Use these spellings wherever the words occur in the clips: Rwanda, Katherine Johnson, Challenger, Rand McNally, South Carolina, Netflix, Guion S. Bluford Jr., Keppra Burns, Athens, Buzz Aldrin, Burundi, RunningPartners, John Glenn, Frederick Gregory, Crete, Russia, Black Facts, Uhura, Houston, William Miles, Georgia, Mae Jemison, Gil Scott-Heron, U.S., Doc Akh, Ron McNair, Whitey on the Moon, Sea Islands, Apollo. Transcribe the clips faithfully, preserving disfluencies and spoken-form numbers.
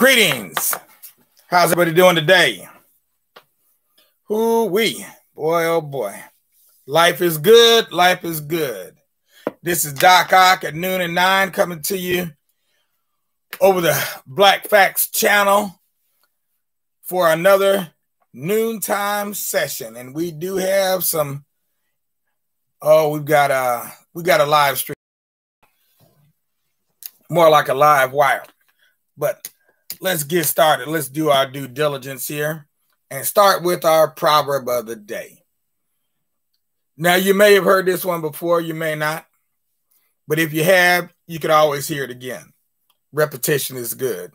Greetings. How's everybody doing today? Who we? Boy, oh boy. Life is good. Life is good. This is Doc Akh at noon and nine coming to you over the Black Facts channel for another noontime session. And we do have some, oh, we've got a, we got a live stream. More like a live wire. But let's get started. Let's do our due diligence here and start with our proverb of the day. Now, you may have heard this one before. You may not. But if you have, you can always hear it again. Repetition is good.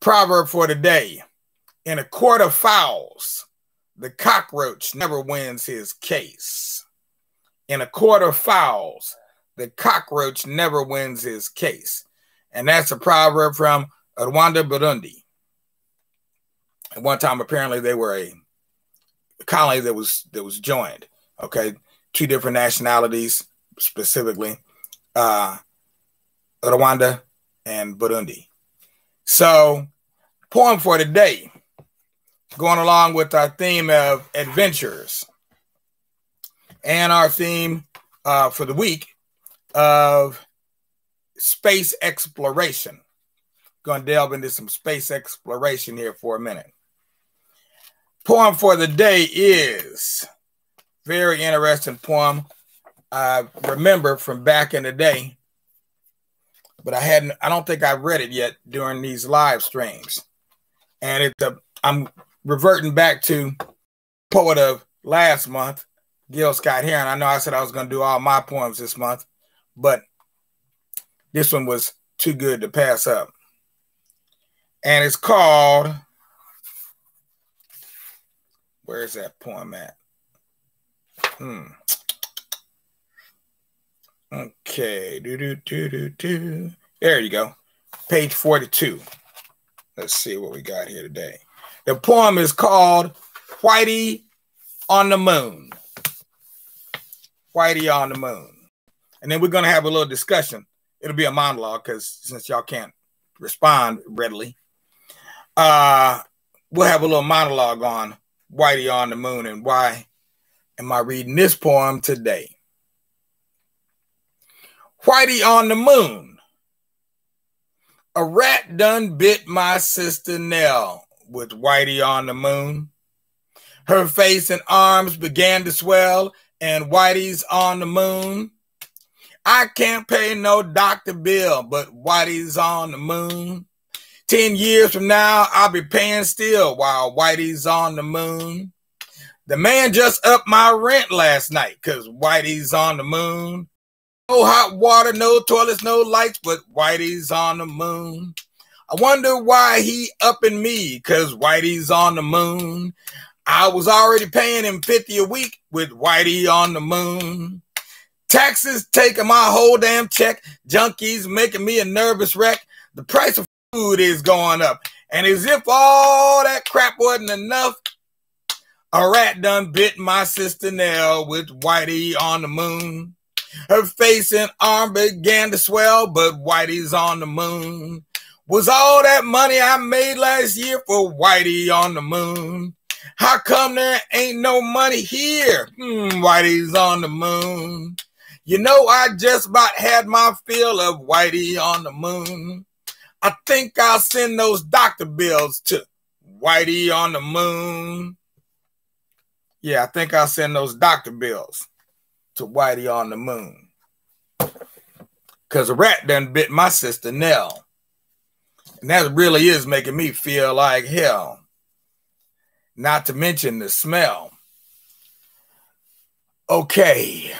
Proverb for today. In a court of fowls, the cockroach never wins his case. In a court of fowls, the cockroach never wins his case. And that's a proverb from Rwanda, Burundi. At one time, apparently, they were a colony that was that was joined. Okay, two different nationalities, specifically uh, Rwanda and Burundi. So, poem for today, going along with our theme of adventures and our theme uh, for the week of space exploration. Going to delve into some space exploration here for a minute. Poem for the day is very interesting poem. I remember from back in the day, but I hadn't, I don't think I read it yet during these live streams. And it's a, I'm reverting back to poet of last month, Gil Scott-Heron. I know I said I was going to do all my poems this month, but this one was too good to pass up. And it's called, where is that poem at? Hmm. Okay. Do, do, do, do, do. There you go. Page forty-two. Let's see what we got here today. The poem is called Whitey on the Moon. Whitey on the Moon. And then we're going to have a little discussion. It'll be a monologue because since y'all can't respond readily, uh, we'll have a little monologue on Whitey on the Moon and why am I reading this poem today. Whitey on the Moon. A rat done bit my sister Nell with Whitey on the Moon. Her face and arms began to swell and Whitey's on the moon. I can't pay no doctor bill, but Whitey's on the moon. Ten years from now, I'll be paying still while Whitey's on the moon. The man just upped my rent last night because Whitey's on the moon. No hot water, no toilets, no lights, but Whitey's on the moon. I wonder why he upping me because Whitey's on the moon. I was already paying him fifty a week with Whitey on the moon. Taxes taking my whole damn check. Junkies making me a nervous wreck. The price of food is going up. And as if all that crap wasn't enough, a rat done bit my sister Nell with Whitey on the moon. Her face and arm began to swell, but Whitey's on the moon. Was all that money I made last year for Whitey on the moon? How come there ain't no money here? Hmm, Whitey's on the moon. You know, I just about had my fill of Whitey on the moon. I think I'll send those doctor bills to Whitey on the moon. Yeah, I think I'll send those doctor bills to Whitey on the moon. Because a rat done bit my sister Nell. And that really is making me feel like hell. Not to mention the smell. Okay.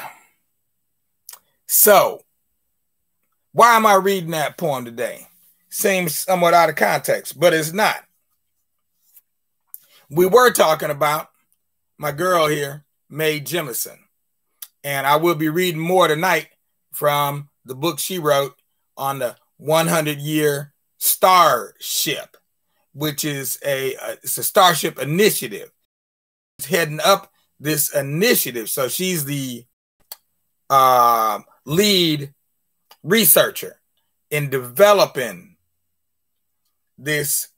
So, why am I reading that poem today? Seems somewhat out of context, but it's not. We were talking about my girl here, Mae Jemison. And I will be reading more tonight from the book she wrote on the one hundred year starship, which is a, a, it's a starship initiative. She's heading up this initiative. So she's the uh, lead researcher in developing this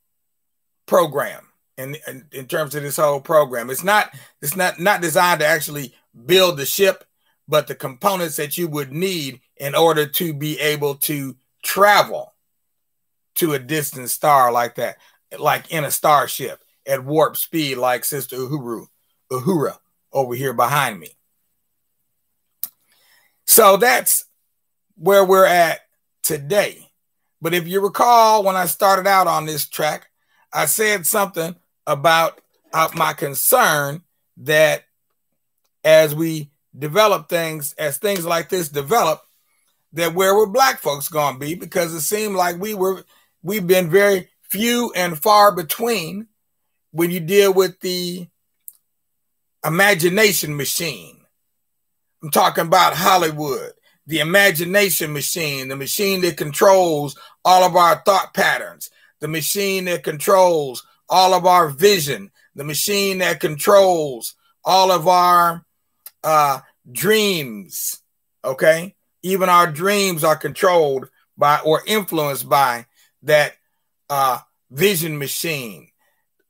program and in, in, in terms of this whole program. It's not it's not not designed to actually build the ship, but the components that you would need in order to be able to travel to a distant star like that, like in a starship at warp speed, like Sister Uhuru, Uhura over here behind me. So that's where we're at today. But if you recall, when I started out on this track, I said something about uh, my concern that as we develop things, as things like this develop, that where were black folks going to be? Because it seemed like we were, we've been very few and far between when you deal with the imagination machine. I'm talking about Hollywood, the imagination machine, the machine that controls all of our thought patterns, the machine that controls all of our vision, the machine that controls all of our uh, dreams, okay? Even our dreams are controlled by or influenced by that uh, vision machine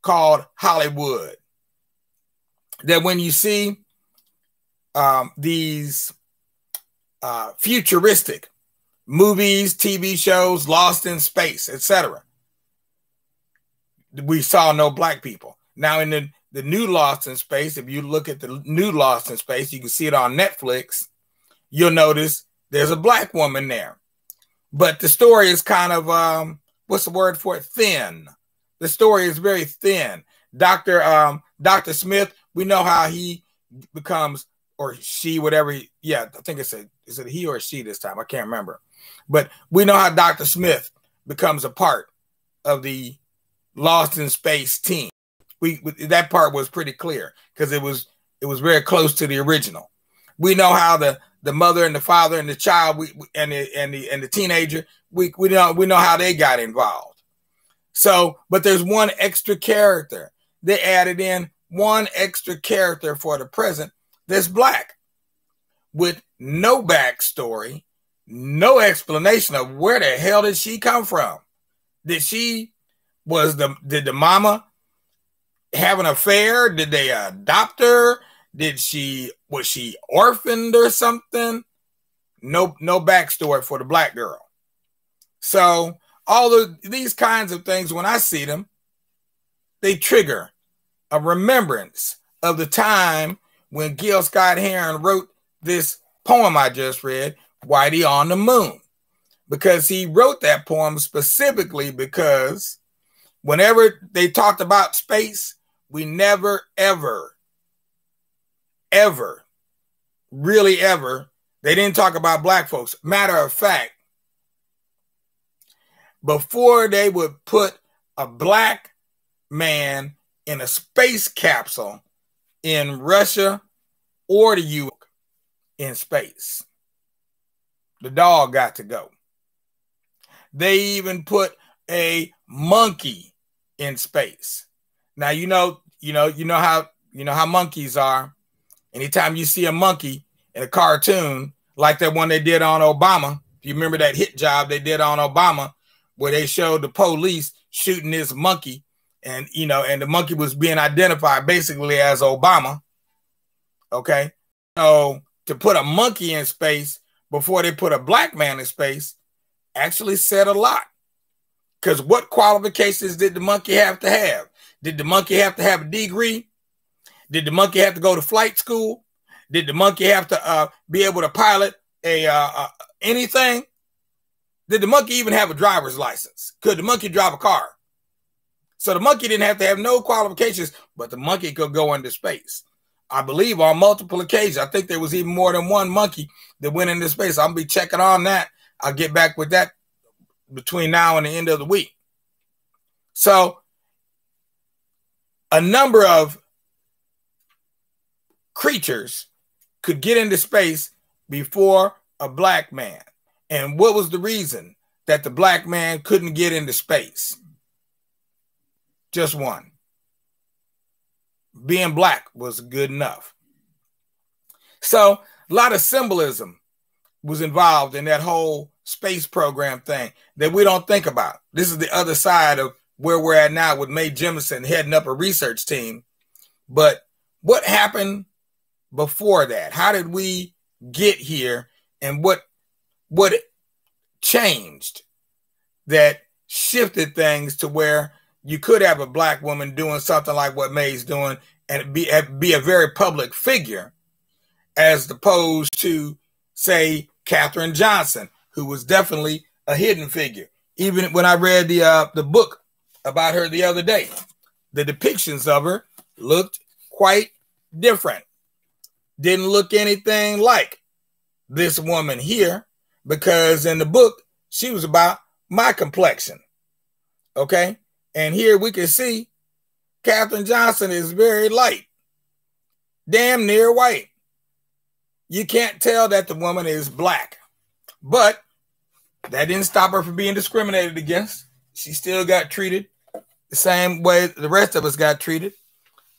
called Hollywood. That when you see Um, these uh, futuristic movies, T V shows, Lost in Space, et cetera. We saw no black people. Now in the, the new Lost in Space, if you look at the new Lost in Space, you can see it on Netflix, you'll notice there's a black woman there. But the story is kind of, um, what's the word for it? Thin. The story is very thin. Doctor Um, Doctor Smith, we know how he becomes or she, whatever. He, yeah, I think it's a, is it he or she this time? I can't remember. But we know how Doctor Smith becomes a part of the Lost in Space team. We, that part was pretty clear because it was, it was very close to the original. We know how the, the mother and the father and the child we, and, the, and, the, and the teenager, we, we, know, we know how they got involved. So, but there's one extra character. They added in one extra character for the present that's black with no backstory, no explanation of where the hell did she come from? Did she, was the, did the mama have an affair? Did they adopt her? Did she, was she orphaned or something? No, no backstory for the black girl. So all of these kinds of things, when I see them, they trigger a remembrance of the time when Gil Scott-Heron wrote this poem I just read, Whitey on the Moon, because he wrote that poem specifically because whenever they talked about space, we never, ever, ever, really ever, they didn't talk about black folks. Matter of fact, before they would put a black man in a space capsule in Russia or the U S in space, the dog got to go. They even put a monkey in space. Now, you know, you know, you know how, you know how monkeys are. Anytime you see a monkey in a cartoon, like that one they did on Obama, if you remember that hit job they did on Obama, where they showed the police shooting this monkey. And, you know, and the monkey was being identified basically as Obama. Okay. So to put a monkey in space before they put a black man in space actually said a lot. Because what qualifications did the monkey have to have? Did the monkey have to have a degree? Did the monkey have to go to flight school? Did the monkey have to uh, be able to pilot a uh, uh, anything? Did the monkey even have a driver's license? Could the monkey drive a car? So the monkey didn't have to have no qualifications, but the monkey could go into space. I believe on multiple occasions. I think there was even more than one monkey that went into space. I'm going to be checking on that. I'll get back with that between now and the end of the week. So a number of creatures could get into space before a black man. And what was the reason that the black man couldn't get into space? Just one. Being black was good enough. So a lot of symbolism was involved in that whole space program thing that we don't think about. This is the other side of where we're at now with Mae Jemison heading up a research team. But what happened before that? How did we get here? And what what changed that shifted things to where you could have a black woman doing something like what Mae's doing and be, be a very public figure, as opposed to, say, Katherine Johnson, who was definitely a hidden figure. Even when I read the uh, the book about her the other day, the depictions of her looked quite different. Didn't look anything like this woman here, because in the book, she was about my complexion, okay? And here we can see Katherine Johnson is very light, damn near white. You can't tell that the woman is black, but that didn't stop her from being discriminated against. She still got treated the same way the rest of us got treated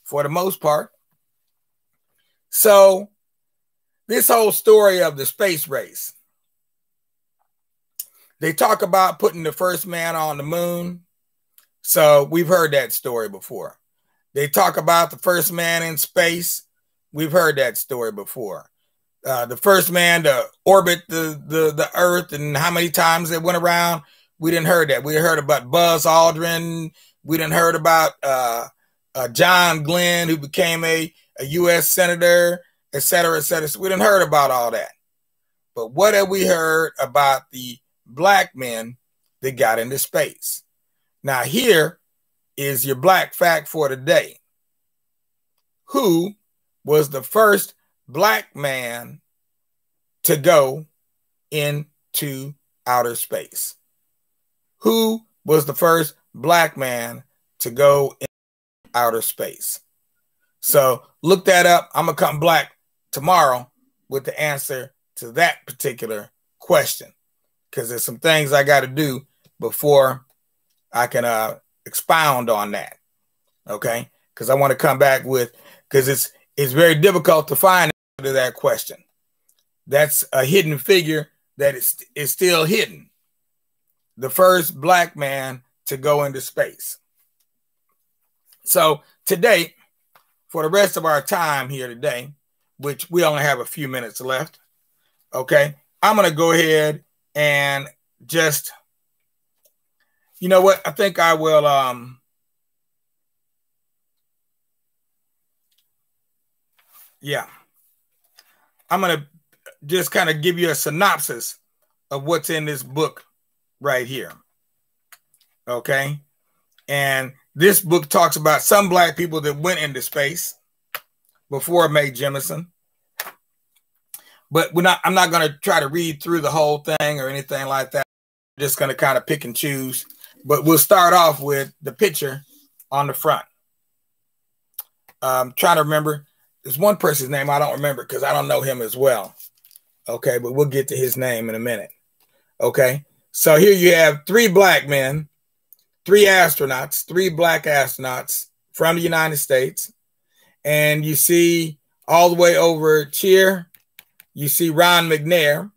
for the most part. So this whole story of the space race, they talk about putting the first man on the moon. So we've heard that story before. They talk about the first man in space. We've heard that story before. Uh, the first man to orbit the, the, the earth and how many times it went around. We didn't heard that. We heard about Buzz Aldrin. We didn't heard about uh, uh, John Glenn, who became a, a U S senator, et cetera, et cetera. So we didn't heard about all that. But what have we heard about the black men that got into space? Now, here is your black fact for today. Who was the first black man to go into outer space? Who was the first black man to go into outer space? So look that up. I'm going to come back tomorrow with the answer to that particular question, because there's some things I got to do before I can uh, expound on that. Okay? Because I want to come back with, because it's, it's very difficult to find an answer to that question. That's a hidden figure that is, is still hidden. The first black man to go into space. So today, for the rest of our time here today, which we only have a few minutes left, okay, I'm going to go ahead and just, you know what? I think I will, um, yeah, I'm going to just kind of give you a synopsis of what's in this book right here. Okay. And this book talks about some black people that went into space before Mae Jemison. But we're not, I'm not going to try to read through the whole thing or anything like that. I'm just going to kind of pick and choose. But we'll start off with the picture on the front. I'm trying to remember. There's one person's name I don't remember because I don't know him as well. Okay, but we'll get to his name in a minute. Okay, so here you have three black men, three astronauts, three black astronauts from the United States. And you see all the way over here, you see Ron McNair.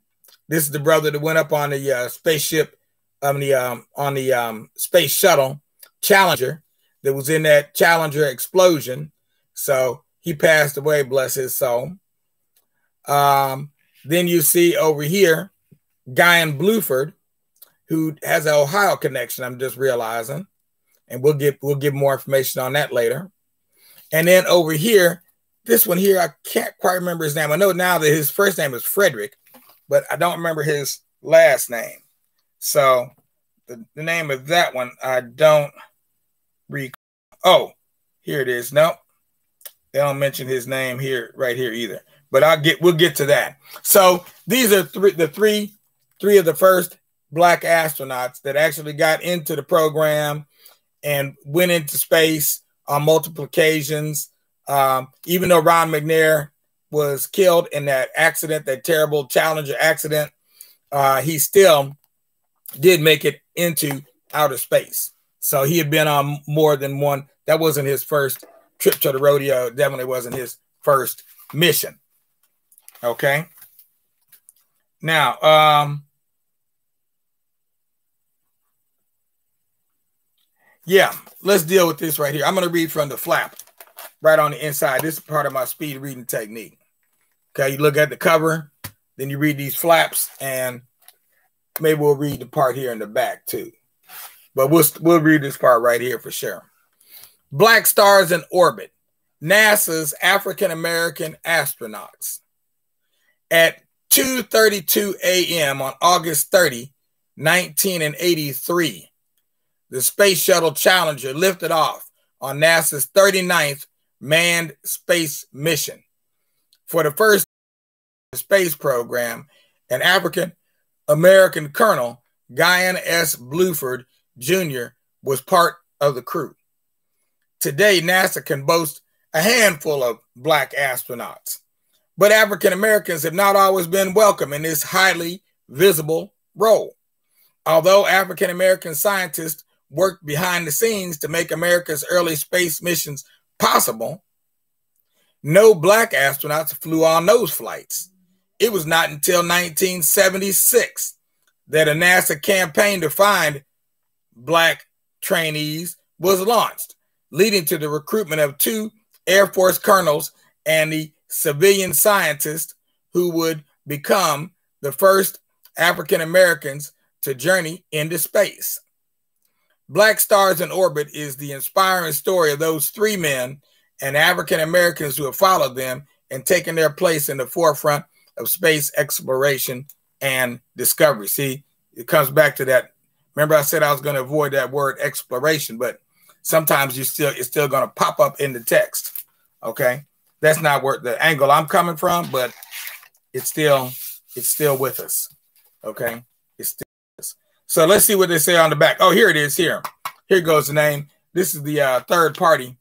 This is the brother that went up on the uh, spaceship, on the um, on the um, space shuttle Challenger that was in that Challenger explosion. So he passed away, bless his soul. Um, then you see over here, Guion Bluford, who has an Ohio connection. I'm just realizing, and we'll get we'll get more information on that later. And then over here, this one here, I can't quite remember his name. I know now that his first name is Frederick, but I don't remember his last name. So the, the name of that one, I don't recall. Oh, here it is. No, they don't mention his name here, right here either. But I'll get, we'll get to that. So these are three, the three, three of the first black astronauts that actually got into the program and went into space on multiple occasions. Um, even though Ron McNair was killed in that accident, that terrible Challenger accident, uh, he still did make it into outer space. So he had been on more than one. That wasn't his first trip to the rodeo. It definitely wasn't his first mission. Okay. Now, um, Yeah, let's deal with this right here. I'm going to read from the flap right on the inside. This is part of my speed reading technique. Okay, you look at the cover, then you read these flaps, and maybe we'll read the part here in the back too. But we'll, we'll read this part right here for sure. Black stars in orbit. NASA's African-American astronauts. At two thirty-two a m on August thirtieth, nineteen eighty-three, the Space Shuttle Challenger lifted off on NASA's thirty-ninth manned space mission. For the first space program, an African-American colonel, Guion S. Bluford Junior, was part of the crew. Today, NASA can boast a handful of black astronauts, but African Americans have not always been welcome in this highly visible role. Although African American scientists worked behind the scenes to make America's early space missions possible, no black astronauts flew on those flights. It was not until nineteen seventy-six that a NASA campaign to find black trainees was launched, leading to the recruitment of two Air Force colonels and the civilian scientist who would become the first African Americans to journey into space. Black Stars in Orbit is the inspiring story of those three men and African Americans who have followed them and taken their place in the forefront of space exploration and discovery. See, it comes back to that. Remember, I said I was going to avoid that word exploration, but sometimes you still it's still going to pop up in the text. Okay, that's not where the angle I'm coming from, but it's still it's still with us. Okay, it's still with us. So let's see what they say on the back. Oh, here it is. Here, here goes the name. This is the uh, third party,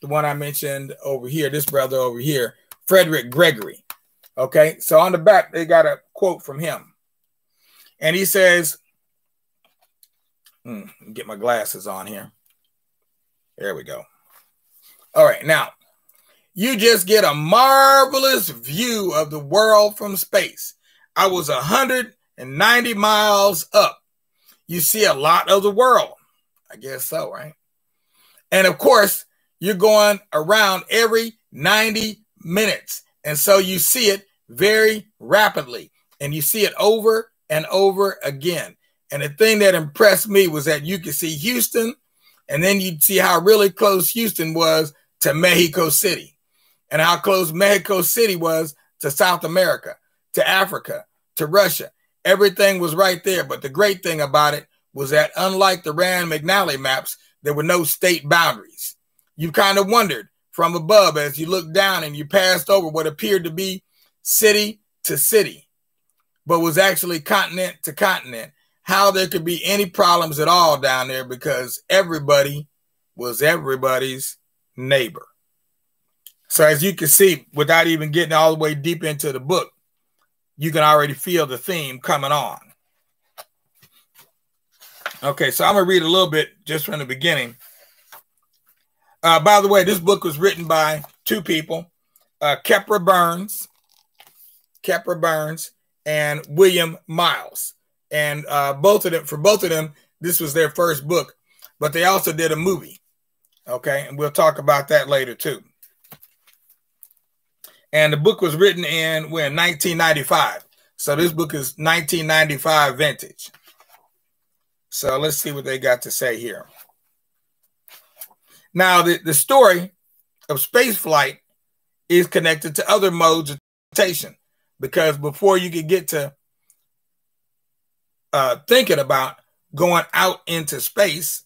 the one I mentioned over here. This brother over here, Frederick Gregory. Okay, so on the back they got a quote from him, and he says, hmm, "Get my glasses on here." There we go. All right. Now, you just get a marvelous view of the world from space. I was one hundred ninety miles up. You see a lot of the world. I guess so, right? And of course, you're going around every ninety minutes. And so you see it very rapidly. And you see it over and over again. And the thing that impressed me was that you could see Houston, and then you'd see how really close Houston was to Mexico City and how close Mexico City was to South America, to Africa, to Russia. Everything was right there. But the great thing about it was that unlike the Rand McNally maps, there were no state boundaries. You kind of wondered from above as you looked down and you passed over what appeared to be city to city, but was actually continent to continent. How there could be any problems at all down there because everybody was everybody's neighbor. So as you can see, without even getting all the way deep into the book, you can already feel the theme coming on. Okay, so I'm going to read a little bit just from the beginning. Uh, by the way, this book was written by two people, uh, Keppra Burns, Keppra Burns, and William Miles. And uh, both of them, for both of them, this was their first book, but they also did a movie. Okay, and we'll talk about that later too. And the book was written in when nineteen ninety-five. So this book is nineteen ninety-five vintage. So let's see what they got to say here. Now, the, the story of space flight is connected to other modes of transportation because before you could get to Uh, thinking about going out into space,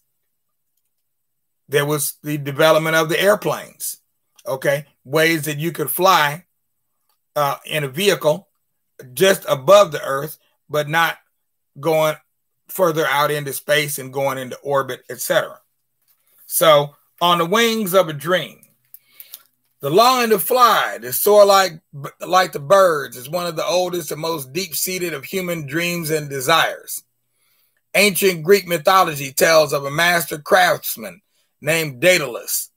there was the development of the airplanes, okay? Ways that you could fly uh, in a vehicle just above the Earth, but not going further out into space and going into orbit, et cetera. So, on the wings of a dream, the longing to fly, to soar like, like the birds, is one of the oldest and most deep-seated of human dreams and desires. Ancient Greek mythology tells of a master craftsman named Daedalus,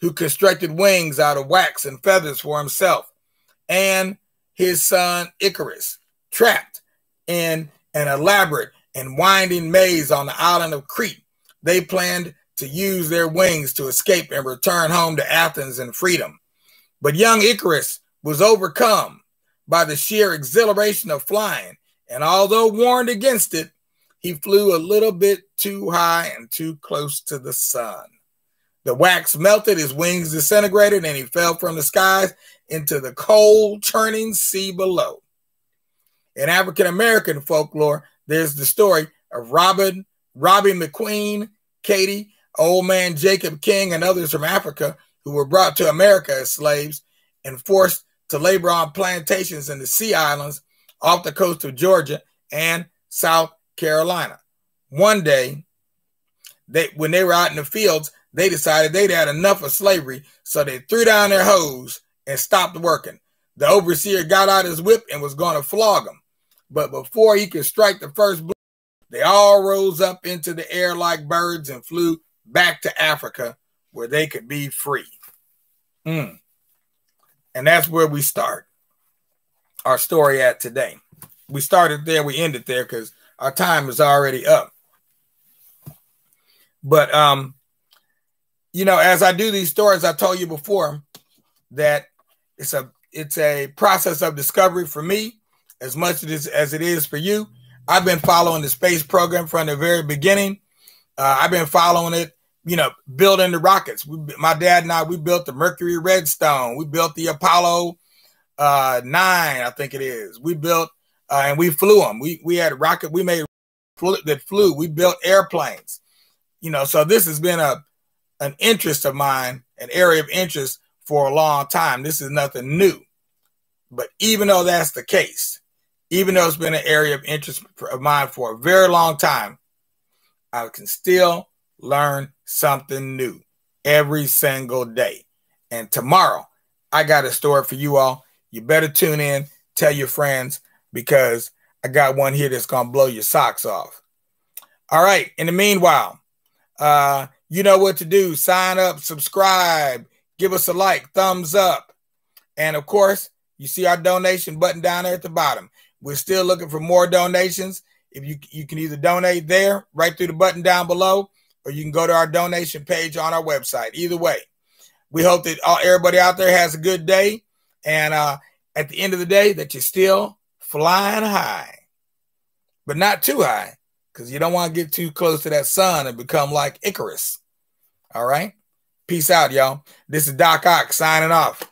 who constructed wings out of wax and feathers for himself and his son Icarus, trapped in an elaborate and winding maze on the island of Crete. They planned to use their wings to escape and return home to Athens in freedom. But young Icarus was overcome by the sheer exhilaration of flying, and although warned against it, he flew a little bit too high and too close to the sun. The wax melted, his wings disintegrated, and he fell from the skies into the cold, churning sea below. In African-American folklore, there's the story of Robin, Robbie McQueen, Katie, Old Man Jacob King, and others from Africa who were brought to America as slaves and forced to labor on plantations in the Sea Islands off the coast of Georgia and South Carolina. One day, they, when they were out in the fields, they decided they'd had enough of slavery, so they threw down their hoes and stopped working. The overseer got out his whip and was going to flog them. But before he could strike the first blow, they all rose up into the air like birds and flew back to Africa where they could be free. Mm. And that's where we start our story at today. We started there, we ended there because our time is already up. But, um, you know, as I do these stories, I told you before that it's a it's a process of discovery for me as much as, as it is for you. I've been following the space program from the very beginning. Uh, I've been following it, you know, building the rockets. We, my dad and I, we built the Mercury Redstone. We built the Apollo uh, nine, I think it is. We built uh, and we flew them. We, we had a rocket. We made that flew. We built airplanes, you know, so this has been a an interest of mine, an area of interest for a long time. This is nothing new. But even though that's the case, even though it's been an area of interest of mine for a very long time, I can still learn something new every single day. And tomorrow, I got a story for you all. You better tune in, tell your friends, because I got one here that's going to blow your socks off. All right. In the meanwhile, uh, you know what to do. Sign up, subscribe, give us a like, thumbs up. And of course, you see our donation button down there at the bottom. We're still looking for more donations. If you, you can either donate there, right through the button down below, or you can go to our donation page on our website. Either way, we hope that all, everybody out there has a good day. And uh, at the end of the day, that you're still flying high, but not too high, because you don't want to get too close to that sun and become like Icarus. All right. Peace out, y'all. This is Doc Akh signing off.